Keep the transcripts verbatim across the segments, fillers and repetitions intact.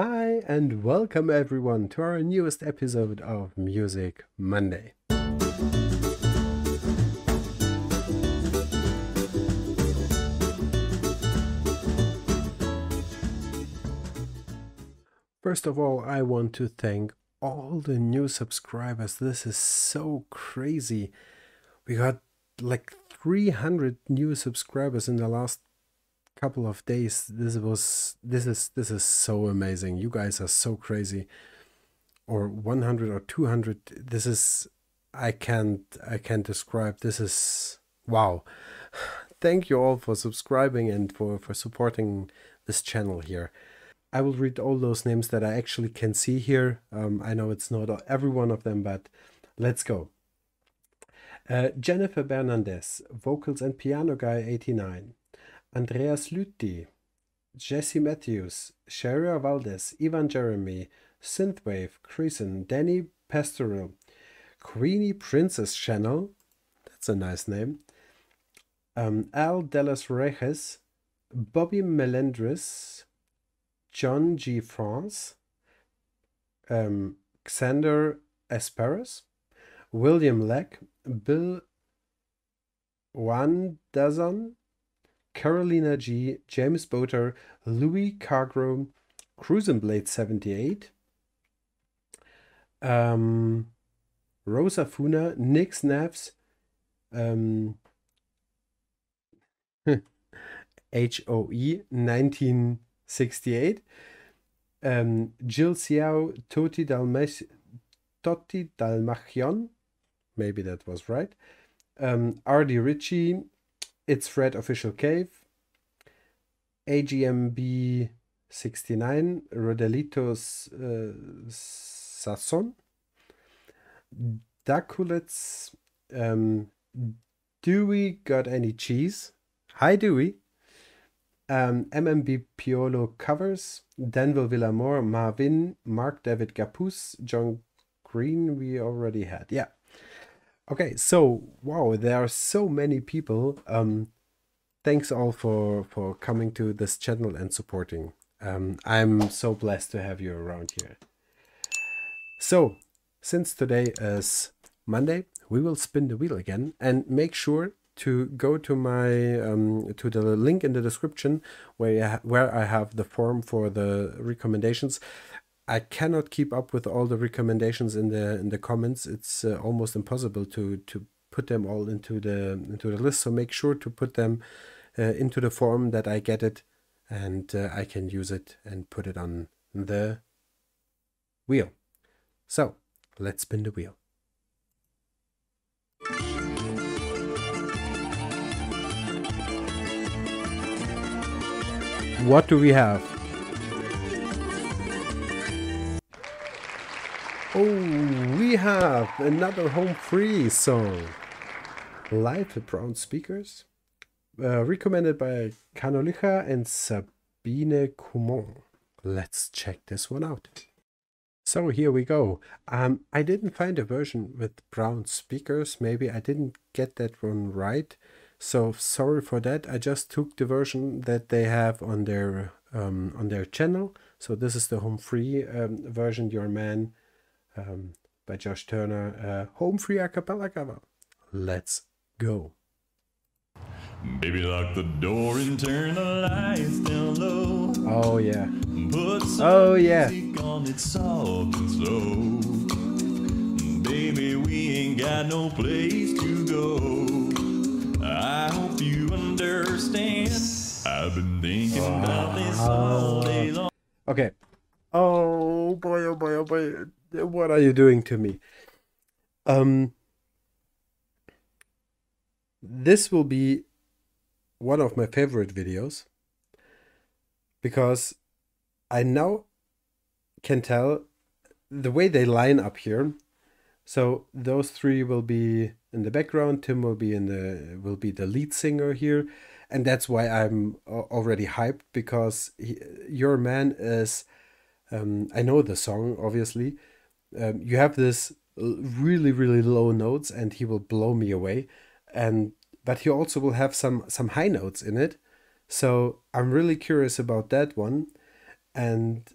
Hi and welcome everyone to our newest episode of Music Monday. First of all, I want to thank all the new subscribers. This is so crazy. We got like three hundred new subscribers in the last couple of days. This was this is this is so amazing. You guys are so crazy. Or one hundred or two hundred. This is I can't I can't describe. This is wow. Thank you all for subscribing and for for supporting this channel here. I will read all those names that I actually can see here. Um, I know it's not every one of them, but let's go. Uh, Jennifer Bernandez, vocals and piano guy eighty-nine. Andreas Lüthi, Jesse Matthews, Sharia Valdez, Ivan Jeremy, Synthwave, Creason, Danny Pastoral, Queenie Princess Channel, that's a nice name, um, Al Delas Rejes, Bobby Melendres, John G. France, um, Xander Asparas, William Leck, Bill Wandazon, Carolina G., James Boter, Louis Cargro, Cruisenblade seventy-eight, um, Rosa Funa, Nick Snaps, um, H O E nineteen. sixty-eight, um, Jill Xiao, Toti Dalmachion, maybe that was right, um, R D Ritchie, It's Fred Official Cave, A G M B sixty-nine, Rodelito uh, Sasson, Dakulets, um, Dewey Got Any Cheese, hi Dewey, Um, M M B Piolo Covers, Danville Villamore, Marvin, Mark David Gapus, John Green, we already had. Yeah. Okay, so, wow, there are so many people. Um, thanks all for, for coming to this channel and supporting. Um, I'm so blessed to have you around here. So, since today is Monday, we will spin the wheel again and make sure to go to my um, to the link in the description where where I have the form for the recommendations. I cannot keep up with all the recommendations in the in the comments. It's uh, almost impossible to to put them all into the into the list. So make sure to put them uh, into the form that I get it, and uh, I can use it and put it on the wheel. So let's spin the wheel. What do we have? Oh, we have another Home Free song. Live at Brown Speakers. Uh, recommended by Kanolicha and Sabine Coumont. Let's check this one out. So here we go. Um, I didn't find a version with Brown Speakers. Maybe I didn't get that one right. So sorry for that. I just took the version that they have on their um, on their channel. So this is the Home Free um, version, Your Man, um, by Josh Turner, uh, Home Free a cappella cover. Let's go. Baby, lock the door and turn the lights down low. Oh yeah. Put some oh yeah. Music on it soft and slow. Baby, we ain't got no place to go. I hope you understand. I've been thinking wow. about this all day long. Okay. Oh boy, oh boy, oh boy. What are you doing to me? Um. This will be one of my favorite videos because I now can tell the way they line up here. So those three will be in the background. Tim will be in the will be the lead singer here, and that's why I'm already hyped because he, Your Man is. Um, I know the song obviously. Um, you have this really really low notes, and he will blow me away, and but he also will have some some high notes in it. So I'm really curious about that one, and.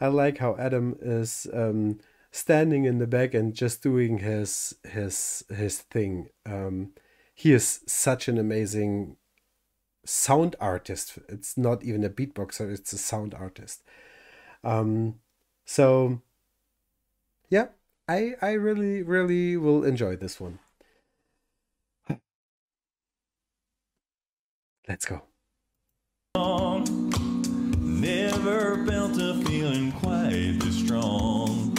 I like how Adam is um, standing in the back and just doing his his his thing. Um, he is such an amazing sound artist. It's not even a beatboxer, it's a sound artist. Um, so yeah, I I really really will enjoy this one. Let's go. Never felt a feeling quite this strong.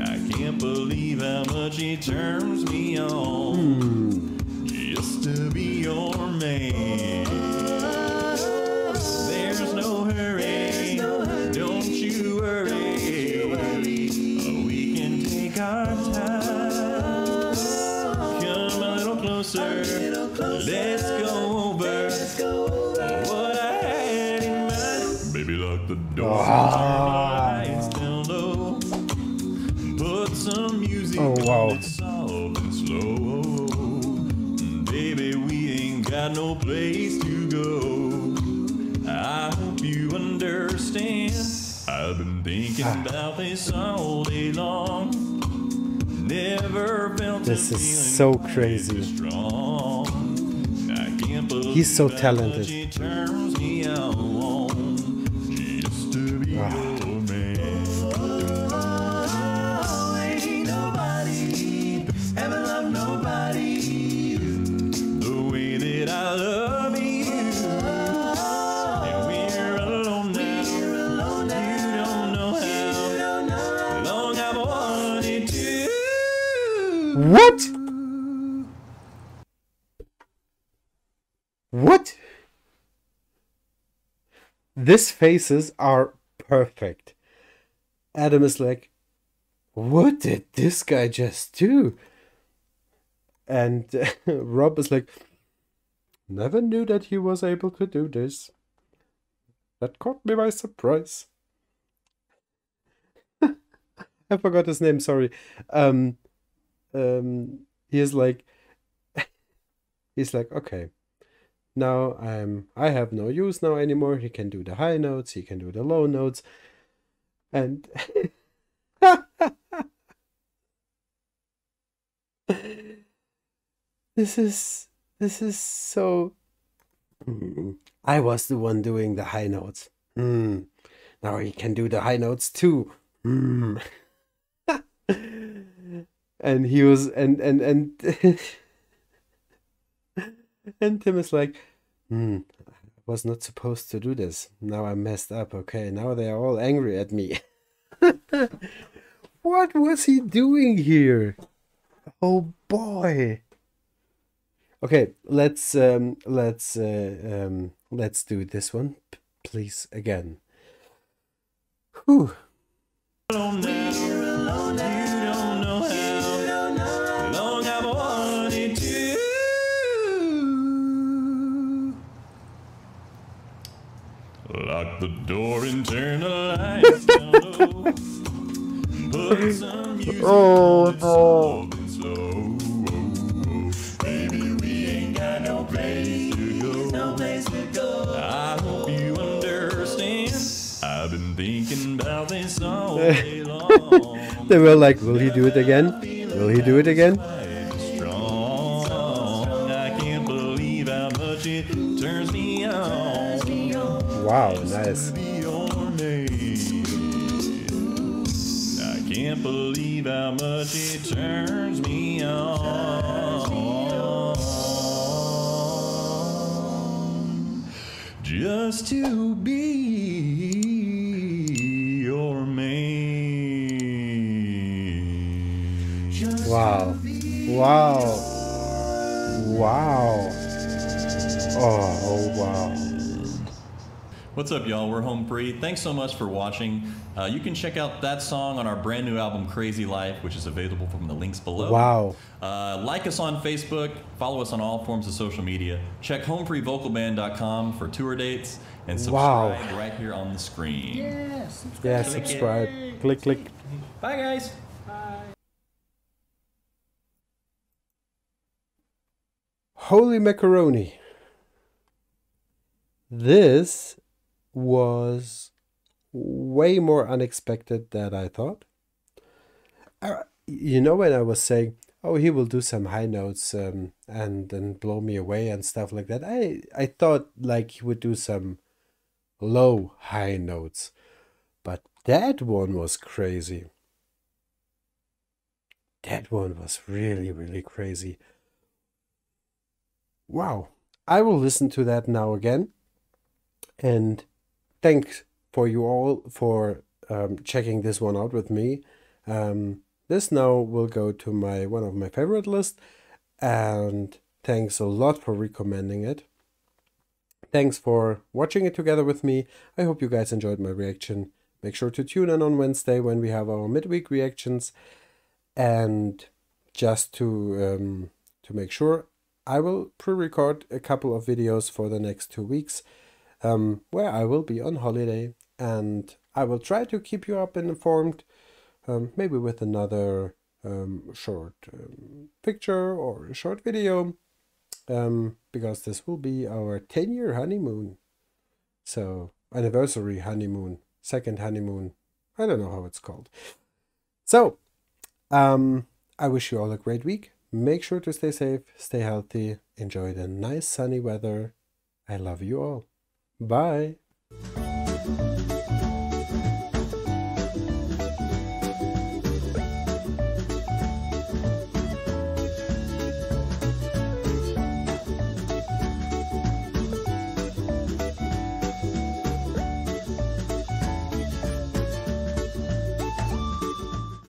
I can't believe how much he turns me on. Mm. Just to be your man. There's no hurry. There's no hurry. Don't you worry. Don't you worry. We can take our time. Come a little closer. A little closer. Let's go over. Let's go over. What I had in mind. Baby, lock the door. Oh. Put some music oh, wow. on that's soft and slow. Baby, we ain't got no place to go. I hope you understand. I've been thinking about this all day long. Never felt this is so crazy. Strong. I can't believe he's so talented. She turns me on. She used to be wow. What? What? These faces are perfect. Adam is like, what did this guy just do? And uh, Rob is like, never knew that he was able to do this. That caught me by surprise. I forgot his name, sorry. Um... Um, he is like, he's like, okay, now I'm, I have no use now anymore. He can do the high notes. He can do the low notes. And this is, this is so, mm-hmm. I was the one doing the high notes. Mm. Now he can do the high notes too. Mm. And he was, and, and, and, and Tim is like, hmm, I was not supposed to do this. Now I messed up. Okay. Now they are all angry at me. What was he doing here? Oh boy. Okay. Let's, um, let's, uh, um, let's do this one, P please. Again. Whew. Lock the door and turn the lights down low. Put some music on that's soft and slow. Baby, we ain't got no place to go. I hope you understand. I've been thinking about this all day long. They were like, will he do it again? Will he do it again? I can't believe how much it turns me on. Wow, nice. I can't believe how much it turns me on. Just to be your man. Wow. Wow. Wow. Oh, oh wow. What's up, y'all? We're Home Free. Thanks so much for watching. Uh, you can check out that song on our brand new album, Crazy Life, which is available from the links below. Wow. Uh, like us on Facebook. Follow us on all forms of social media. Check home free vocal band dot com for tour dates. And subscribe wow. right here on the screen. Yeah, subscribe. Yeah, subscribe. Click, click. Bye, guys. Bye. Holy macaroni. This was way more unexpected than I thought. I, you know, when I was saying, oh, he will do some high notes um, and then blow me away and stuff like that, I, I thought like he would do some low high notes. But that one was crazy. That one was really, really crazy. Wow. I will listen to that now again. And thanks for you all for um, checking this one out with me. Um, this now will go to my one of my favorite lists. And thanks a lot for recommending it. Thanks for watching it together with me. I hope you guys enjoyed my reaction. Make sure to tune in on Wednesday when we have our midweek reactions. And just to, um, to make sure, I will pre-record a couple of videos for the next two weeks um, where I will be on holiday, and I will try to keep you up and informed, um, maybe with another um, short um, picture or a short video, um, because this will be our ten-year honeymoon. So, anniversary honeymoon, second honeymoon, I don't know how it's called. So, um, I wish you all a great week. Make sure to stay safe, stay healthy, enjoy the nice sunny weather. I love you all. Bye.